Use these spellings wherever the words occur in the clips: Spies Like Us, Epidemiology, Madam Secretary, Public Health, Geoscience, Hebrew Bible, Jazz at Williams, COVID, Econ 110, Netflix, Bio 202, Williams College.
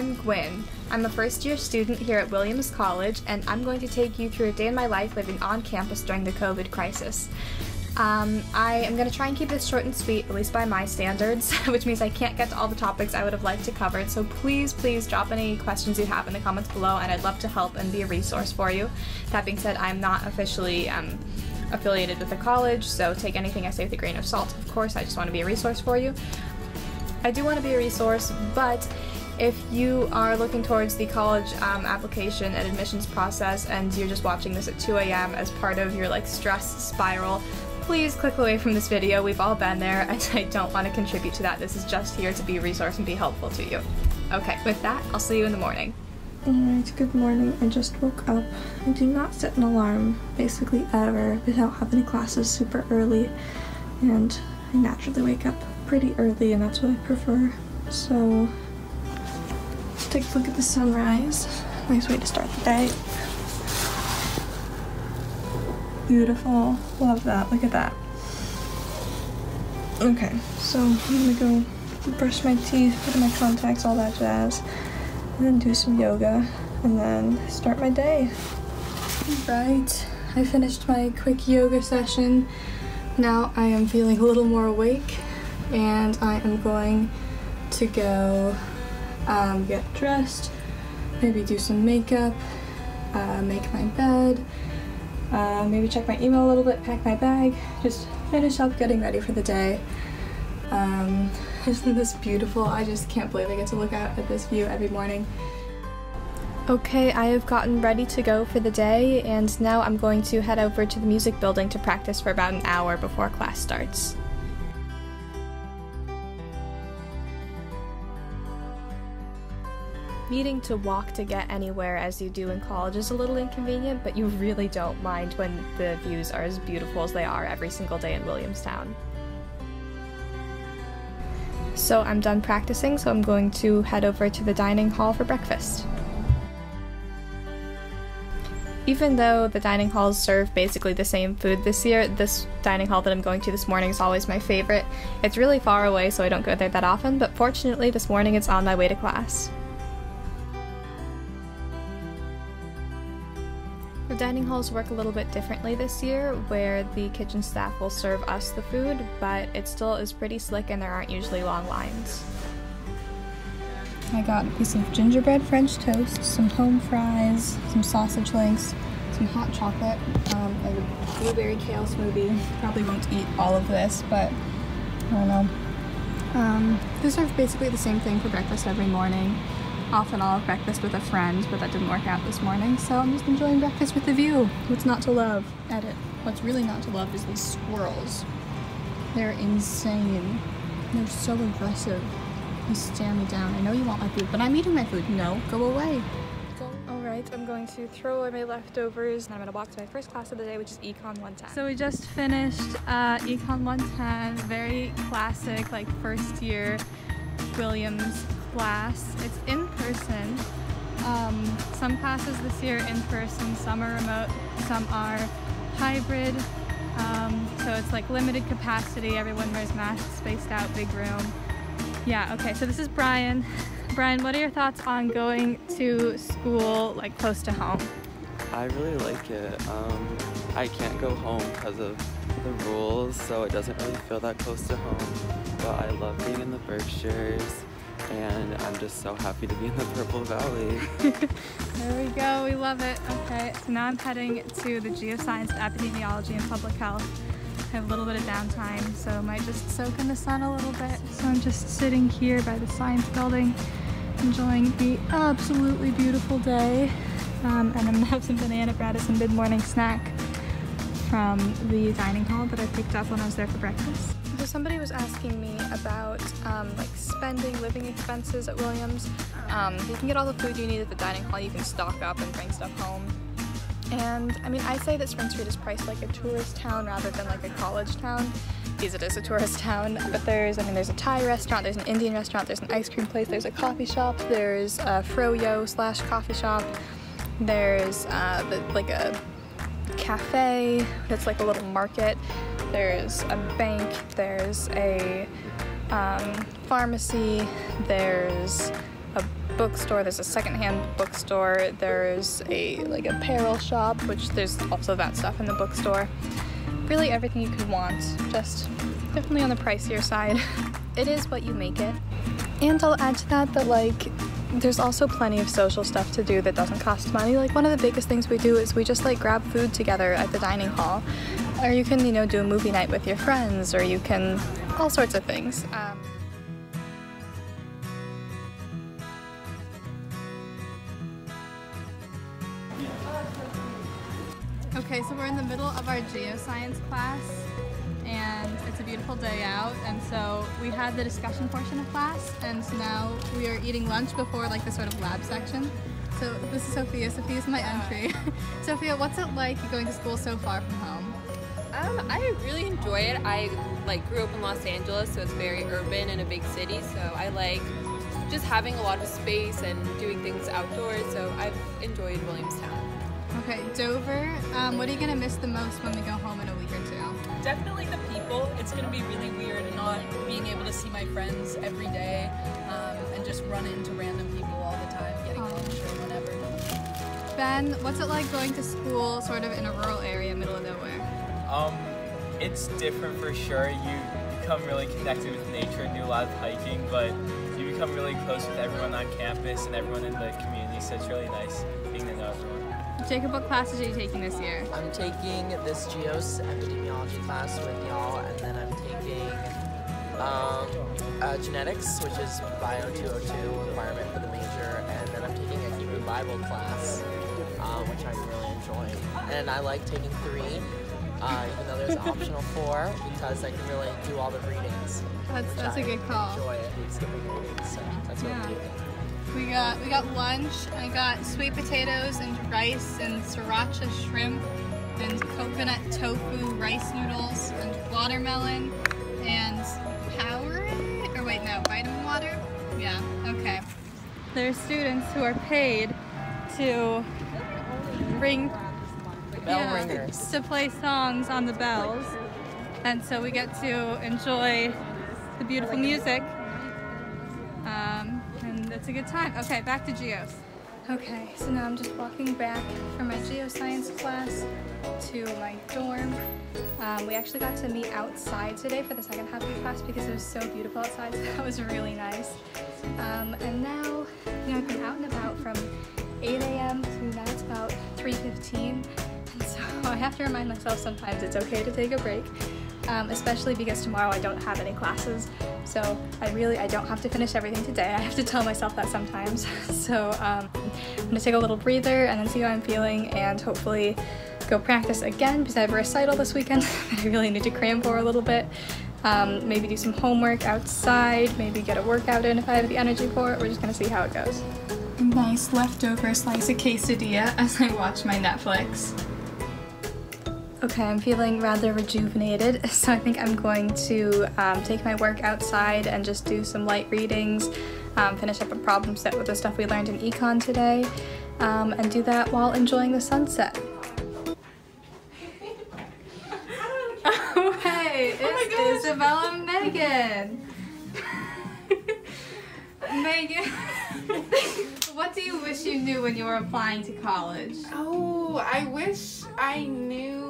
I'm Gwen. I'm a first-year student here at Williams College, and I'm going to take you through a day in my life living on campus during the COVID crisis. I am going to try and keep this short and sweet, at least by my standards, which means I can't get to all the topics I would have liked to cover, so please drop any questions you have in the comments below, and I'd love to help and be a resource for you. That being said, I'm not officially affiliated with the college, so take anything I say with a grain of salt, of course. I just want to be a resource for you. I do want to be a resource, but if you are looking towards the college application and admissions process and you're just watching this at 2 a.m. as part of your stress spiral, please click away from this video. We've all been there, and I don't want to contribute to that. This is just here to be a resource and be helpful to you. Okay, with that, I'll see you in the morning. Alright, good morning. I just woke up. I do not set an alarm basically ever. I don't have any classes super early, and I naturally wake up pretty early, and that's what I prefer. So let's take a look at the sunrise. Nice way to start the day. Beautiful. Love that. Look at that. Okay, so I'm gonna go brush my teeth, put in my contacts, all that jazz, and then do some yoga, and then start my day. Right, I finished my quick yoga session. Now I am feeling a little more awake, and I am going to go get dressed, maybe do some makeup, make my bed, maybe check my email a little bit, pack my bag, just finish up getting ready for the day. Isn't this beautiful? I just can't believe I get to look out at this view every morning. Okay, I have gotten ready to go for the day, and now I'm going to head over to the music building to practice for about an hour before class starts. Needing to walk to get anywhere as you do in college is a little inconvenient, but you really don't mind when the views are as beautiful as they are every single day in Williamstown. So I'm done practicing, so I'm going to head over to the dining hall for breakfast. Even though the dining halls serve basically the same food this year, this dining hall that I'm going to this morning is always my favorite. It's really far away, so I don't go there that often, but fortunately this morning it's on my way to class. The dining halls work a little bit differently this year, where the kitchen staff will serve us the food, but it still is pretty slick and there aren't usually long lines. I got a piece of gingerbread French toast, some home fries, some sausage links, some hot chocolate, and a blueberry kale smoothie. Probably won't eat all of this, but I don't know. They serve basically the same thing for breakfast every morning. Often I'll have breakfast with a friend, but that didn't work out this morning, so I'm just enjoying breakfast with the view. What's not to love? Edit. What's really not to love is these squirrels. They're insane. They're so aggressive. You stare me down. I know you want my food, but I'm eating my food. No, go away. Alright, I'm going to throw away my leftovers, and I'm gonna walk to my first class of the day, which is Econ 110. So we just finished Econ 110, very classic, first year Williams class. It's in person. Some classes this year in person, some are remote, some are hybrid. So it's limited capacity, everyone wears masks, spaced out, big room. Yeah, okay, so this is Brian. Brian, what are your thoughts on going to school close to home? I really like it. I can't go home because of the rules, so it doesn't really feel that close to home, but I love being in the Berkshires. And I'm just so happy to be in the Purple Valley. There we go, we love it. Okay, so now I'm heading to the Geoscience, Epidemiology, and Public Health. I have a little bit of downtime, so I might just soak in the sun a little bit. So I'm just sitting here by the science building, enjoying the absolutely beautiful day. And I'm gonna have some banana bread as a mid-morning snack from the dining hall that I picked up when I was there for breakfast. So somebody was asking me about spending, living expenses at Williams. You can get all the food you need at the dining hall, you can stock up and bring stuff home. And I mean, I say that Spring Street is priced like a tourist town rather than a college town, because it is a tourist town. But there's a Thai restaurant, there's an Indian restaurant, there's an ice cream place, there's a coffee shop, there's a froyo/coffee shop, there's a cafe that's a little market. There's a bank, there's a pharmacy, there's a bookstore, there's a secondhand bookstore, there's a like apparel shop, which there's also that stuff in the bookstore. Really everything you could want, just definitely on the pricier side. It is what you make it. And I'll add to that that like there's also plenty of social stuff to do that doesn't cost money. Like one of the biggest things we do is we just like grab food together at the dining hall, or you can, you know, do a movie night with your friends, or you can all sorts of things. Okay, so we're in the middle of our geoscience class, and it's a beautiful day out, and so we had the discussion portion of class, and so now we are eating lunch before like the sort of lab section. So this is Sophia. Sophia's my entry. Sophia, what's it like going to school so far from home? I really enjoy it. I like grew up in Los Angeles, so it's very urban and a big city, so I like just having a lot of space and doing things outdoors, so I've enjoyed Williamstown. Okay, Dover, what are you going to miss the most when we go home in a week or two? Definitely the people. It's going to be really weird not being able to see my friends every day and just run into random people all the time, getting lunch or whatever. Ben, what's it like going to school sort of in a rural area, middle of nowhere? It's different for sure. You become really connected with nature and do a lot of hiking, but you become really close with everyone on campus and everyone in the community, so it's really nice being to know everyone. Jacob, what classes are you taking this year? I'm taking this Geos Epidemiology class with y'all, and then I'm taking Genetics, which is Bio 202 requirement for the major, and then I'm taking a Hebrew Bible class, which I'm really enjoying. And I like taking 3, even though there's optional 4, because I can really do all the readings. That's a good call. I enjoy it, skipping readings, so that's what I'm doing. We got lunch, I got sweet potatoes and rice and sriracha shrimp and coconut tofu rice noodles and watermelon and Powerade? Or wait, no, vitamin water? Yeah, okay. There are students who are paid to ring the bell ringers, to play songs on the bells, and so we get to enjoy the beautiful music. It's a good time. Okay, back to Geos. Okay, so now I'm just walking back from my geoscience class to my dorm. We actually got to meet outside today for the second half of the class because it was so beautiful outside, so that was really nice. And now, you know, I've been out and about from 8 a.m. to now it's about 3:15, and so I have to remind myself sometimes it's okay to take a break. Especially because tomorrow I don't have any classes, so I don't have to finish everything today. I have to tell myself that sometimes. So I'm gonna take a little breather and then see how I'm feeling and hopefully go practice again because I have a recital this weekend. I really need to cram for a little bit. Maybe do some homework outside, maybe get a workout in if I have the energy for it. We're just gonna see how it goes. Nice leftover slice of quesadilla as I watch my Netflix. Okay, I'm feeling rather rejuvenated, so I think I'm going to take my work outside and just do some light readings, finish up a problem set with the stuff we learned in Econ today, and do that while enjoying the sunset. Oh, hey, it's Isabella and Megan! Megan, what do you wish you knew when you were applying to college? Oh, I wish I knew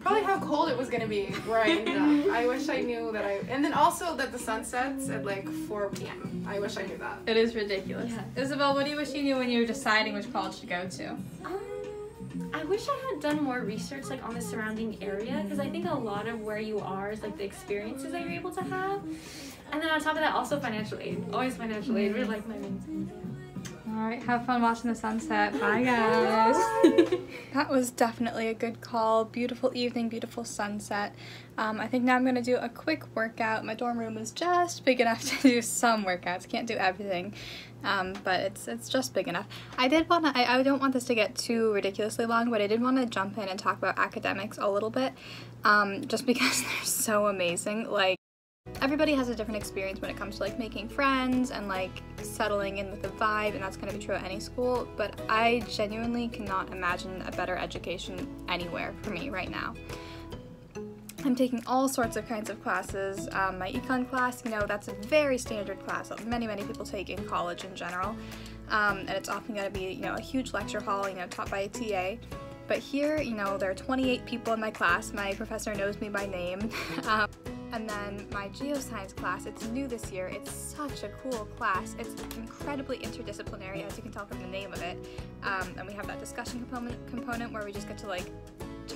probably how cold it was gonna be where I ended up. I wish I knew that and then also that the sun sets at like 4 p.m. I wish I knew that. It is ridiculous. Yeah. Isabel, what do you wish you knew when you were deciding which college to go to? I wish I had done more research like on the surrounding area, because I think a lot of where you are is like the experiences that you're able to have. And then on top of that, also financial aid. Always financial aid, really like my main. Alright, have fun watching the sunset. Bye guys! That was definitely a good call. Beautiful evening, beautiful sunset. I think now I'm going to do a quick workout. My dorm room is just big enough to do some workouts. Can't do everything, but it's just big enough. I did want to, I don't want this to get too ridiculously long, but I did want to jump in and talk about academics a little bit, just because they're so amazing. Like, everybody has a different experience when it comes to like making friends and like settling in with the vibe, and that's going to be true at any school, but I genuinely cannot imagine a better education anywhere for me right now. I'm taking all sorts of kinds of classes. My econ class, you know, that's a very standard class that many people take in college in general. And it's often going to be, you know, a huge lecture hall, you know, taught by a TA. But here, you know, there are 28 people in my class. My professor knows me by name. And then my geoscience class, it's new this year. It's such a cool class. It's incredibly interdisciplinary, as you can tell from the name of it. And we have that discussion component where we just get to, like,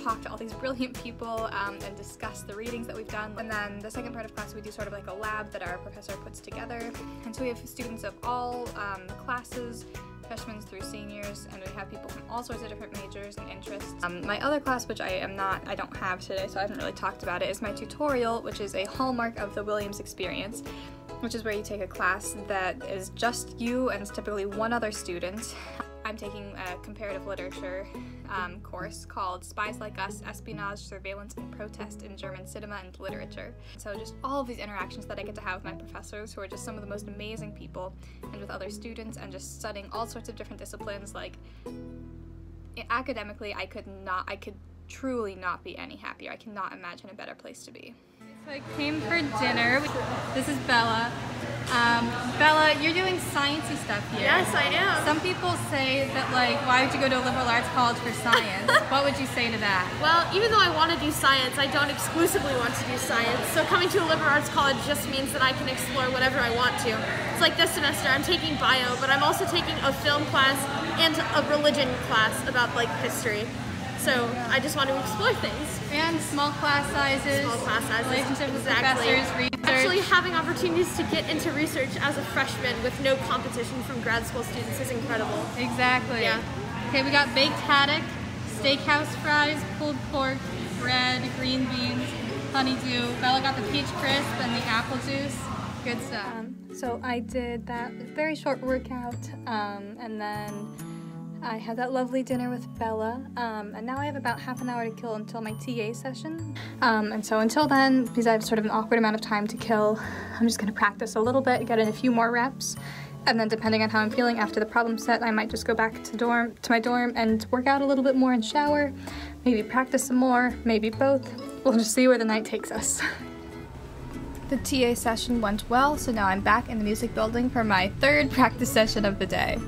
talk to all these brilliant people and discuss the readings that we've done. And then the second part of class, we do sort of like a lab that our professor puts together. And so we have students of all classes, freshmen through seniors, and we have people from all sorts of different majors and interests. My other class, which I don't have today, so I haven't really talked about it, is my tutorial, which is a hallmark of the Williams experience, which is where you take a class that is just you and it's typically one other student. I'm taking a comparative literature course called Spies Like Us, Espionage, Surveillance, and Protest in German Cinema and Literature. So just all of these interactions that I get to have with my professors, who are just some of the most amazing people, and with other students, and just studying all sorts of different disciplines. Like, academically, I could truly not be any happier. I cannot imagine a better place to be. So I came for dinner. This is Bella. Bella, you're doing sciencey stuff here. Yes, I am. Some people say that, like, why would you go to a liberal arts college for science? What would you say to that? Well, even though I want to do science, I don't exclusively want to do science. So coming to a liberal arts college just means that I can explore whatever I want to. It's like this semester, I'm taking bio, but I'm also taking a film class and a religion class about, like, history. So I just want to explore things. And small class sizes, relationships exactly. With professors, research. Actually having opportunities to get into research as a freshman with no competition from grad school students is incredible. Exactly. Yeah. Okay, we got baked haddock, steakhouse fries, pulled pork, bread, green beans, honeydew. Bella got the peach crisp and the apple juice. Good stuff. So I did that very short workout and then I had that lovely dinner with Bella, and now I have about half an hour to kill until my TA session. And so until then, because I have sort of an awkward amount of time to kill, I'm just going to practice a little bit, get in a few more reps, and then depending on how I'm feeling after the problem set, I might just go back to my dorm and work out a little bit more and shower, maybe practice some more, maybe both. We'll just see where the night takes us. The TA session went well, so now I'm back in the music building for my third practice session of the day.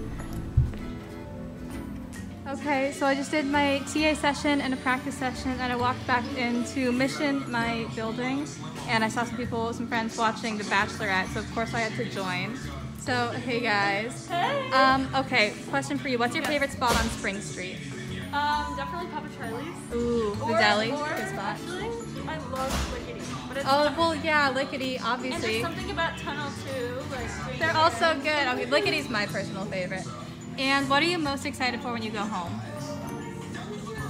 Okay, so I just did my TA session and a practice session, and I walked back into Mission, my building, and I saw some people, some friends watching The Bachelorette, so of course I had to join. So, hey guys. Hey! Okay, question for you. What's your favorite spot on Spring Street? Definitely Papa Charlie's. Ooh, the deli. Good spot. Actually, I love Lickety. But it's well, yeah, Lickety, obviously. And there's something about Tunnel 2. Like, they're all so good. I mean, Lickety's my personal favorite. And what are you most excited for when you go home?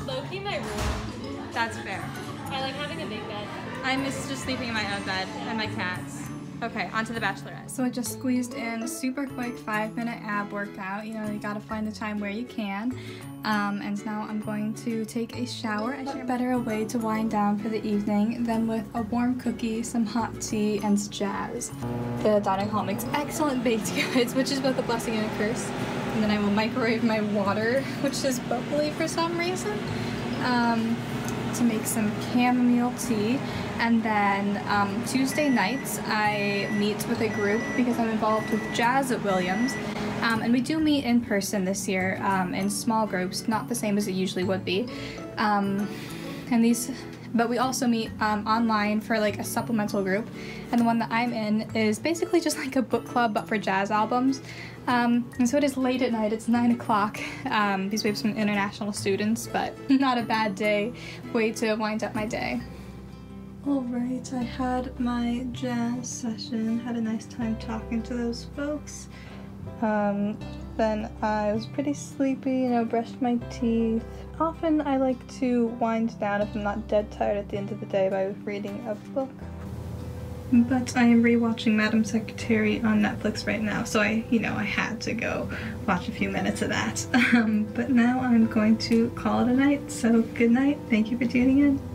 Low-key, my room. That's fair. I like having a big bed. I miss just sleeping in my own bed and my cats. Okay, on to The Bachelorette. So I just squeezed in a super quick 5-minute ab workout. You know, you gotta find the time where you can. And now I'm going to take a shower. What better way to wind down for the evening than with a warm cookie, some hot tea, and jazz. The dining hall makes excellent baked goods, which is both a blessing and a curse. And then I will microwave my water, which is bubbly for some reason, to make some chamomile tea. And then Tuesday nights I meet with a group because I'm involved with Jazz at Williams, and we do meet in person this year in small groups, not the same as it usually would be, but we also meet online for like a supplemental group, and the one that I'm in is basically just like a book club but for jazz albums. And so it is late at night, it's 9 o'clock, because we have some international students, but not a bad day, way to wind up my day. Alright, I had my jazz session, had a nice time talking to those folks. Then I was pretty sleepy, you know, brushed my teeth. Often I like to wind down if I'm not dead tired at the end of the day by reading a book. But I am rewatching Madam Secretary on Netflix right now, so I had to go watch a few minutes of that. But now I'm going to call it a night, so good night, thank you for tuning in.